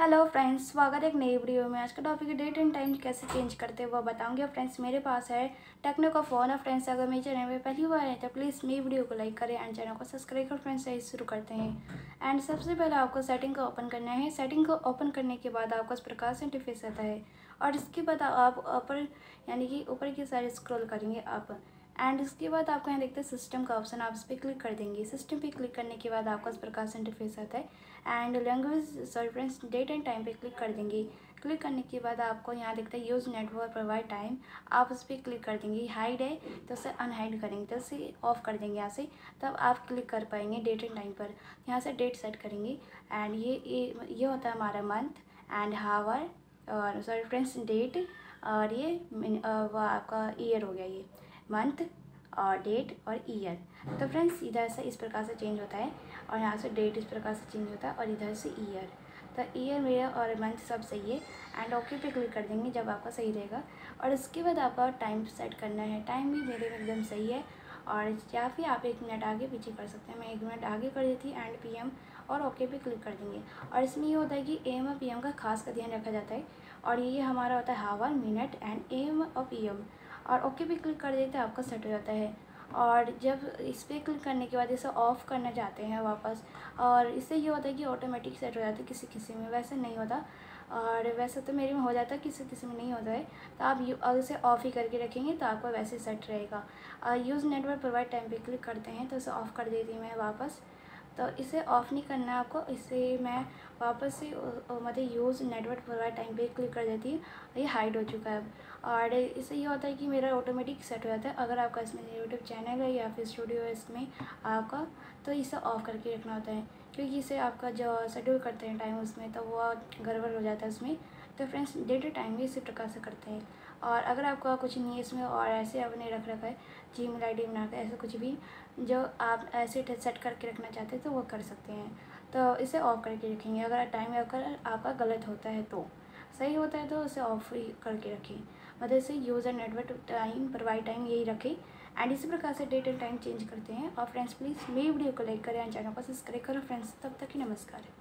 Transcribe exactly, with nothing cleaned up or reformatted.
Hello friends, स्वागत है एक नई वीडियो में। आज का टॉपिक है डेट एंड टाइम कैसे चेंज करते हैं वो बताऊंगी। फ्रेंड्स, मेरे पास है टेक्नो का फ़ोन। और फ्रेंड्स, अगर मेरे चैनल में पहली बार है तो प्लीज़ मेरी वीडियो को लाइक करें एंड चैनल को सब्सक्राइब कर। फ्रेंड्स, यही शुरू करते हैं। एंड सबसे पहले आपको सेटिंग को ओपन करना है। सेटिंग को ओपन करने के बाद आपको इस प्रकार से इंटरफेस आता है और इसके बाद आप ऊपर यानी कि ऊपर की साइड स्क्रॉल करेंगे आप। एंड इसके बाद आपको यहाँ देखते हैं सिस्टम का ऑप्शन, आप इस पर क्लिक कर देंगे। सिस्टम पे क्लिक करने के बाद आपका इस प्रकार से इंटरफेस आता है। And language sorry friends, date and time पे क्लिक कर देंगे। क्लिक करने के बाद आपको यहाँ देखते हैं यूज़ नेटवर्क प्रोवाइड टाइम, आप उस पर क्लिक कर देंगे। हाइड है तो उसे अनहाइड करेंगे, तो उसे ऑफ कर देंगे यहाँ से, तब आप क्लिक कर पाएंगे डेट एंड टाइम पर। यहाँ से डेट सेट करेंगे। एंड ये ये, ये होता है हमारा मंथ एंड हावर और सॉरी फ्रेंड्स डेट, और ये वह आपका ईयर हो गया, ये मंथ और डेट और ईयर। तो फ्रेंड्स, इधर से इस प्रकार से चेंज होता है और यहाँ से डेट इस प्रकार से चेंज होता है और इधर से ईयर। तो ईयर मेरा और मंथ सब सही है। एंड ओके पे क्लिक कर देंगे जब आपका सही रहेगा। और इसके बाद आपका टाइम सेट करना है। टाइम भी मेरे एकदम सही है, और या फिर आप एक मिनट आगे पीछे कर सकते हैं। मैं एक मिनट आगे कर देती एंड पीएम और ओके पे क्लिक कर देंगे। और इसमें ये होता है कि एम और पीएम का खास का ध्यान रखा जाता है। और ये हमारा होता है हावर मिनट एंड एम और पीएम। और ओके पे क्लिक कर देते हैं, आपका सेट हो जाता है। और जब इस पर क्लिक करने के बाद इसे ऑफ़ करना चाहते हैं वापस, और इससे ये होता है कि ऑटोमेटिक सेट हो जाता है। किसी किसी में वैसे नहीं होता, और वैसे तो मेरे में हो जाता है, किसी किसी में नहीं होता है। तो आप यू और इसे ऑफ़ ही करके रखेंगे तो आपका वैसे सेट रहेगा। और यूज़ नेटवर्क प्रोवाइड टाइम पे क्लिक करते हैं तो इसे ऑफ़ कर देती हूँ मैं वापस। तो इसे ऑफ़ नहीं करना आपको, इसे मैं वापस से मतलब यूज़ नेटवर्क प्रोवाइड टाइम पे क्लिक कर देती हूँ। ये हाइड हो चुका है। और इससे ये होता है कि मेरा ऑटोमेटिक सेट हो जाता है। अगर आपका इसमें यूट्यूब चैनल है या फिर स्टूडियो है इसमें आपका, तो इसे ऑफ़ करके रखना होता है, क्योंकि इसे आपका जो शेड्यूल करते हैं टाइम उसमें तो वो गड़बड़ हो जाता है उसमें। तो फ्रेंड्स, डेट एंड टाइम भी इसी प्रकार से करते हैं। और अगर आपका कुछ नहीं है इसमें और ऐसे आपने रख रखा है जी मेल आई डी बना कर, ऐसा कुछ भी जो आप ऐसे सेट करके रखना चाहते हैं तो वो कर सकते हैं। तो इसे ऑफ करके रखेंगे अगर टाइम अगर आपका गलत होता है, तो सही होता है तो उसे ऑफ करके रखें। मतलब इसे user network time provide time यही रखें। एंड इसी प्रकार से डेट एंड टाइम चेंज करते हैं। और फ्रेंड्स, प्लीज़ मेरी वीडियो को लाइक करें एंड चैनल को सब्सक्राइब करो। फ्रेंड्स, तब तक ही नमस्कार।